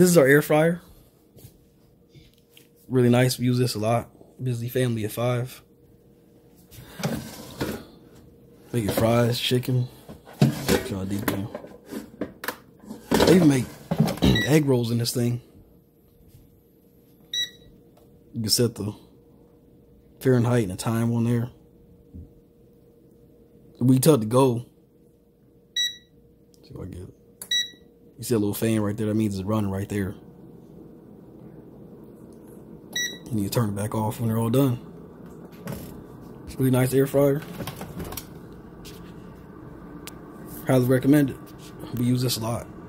This is our air fryer. Really nice. We use this a lot. Busy family of 5. Making fries, chicken. Try deep down. They even make egg rolls in this thing. You can set the Fahrenheit and the time on there. We tell it to go. See if I get it. You see a little fan right there? That means it's running right there. And you turn it back off when they're all done. It's a really nice air fryer. Highly recommend it. We use this a lot.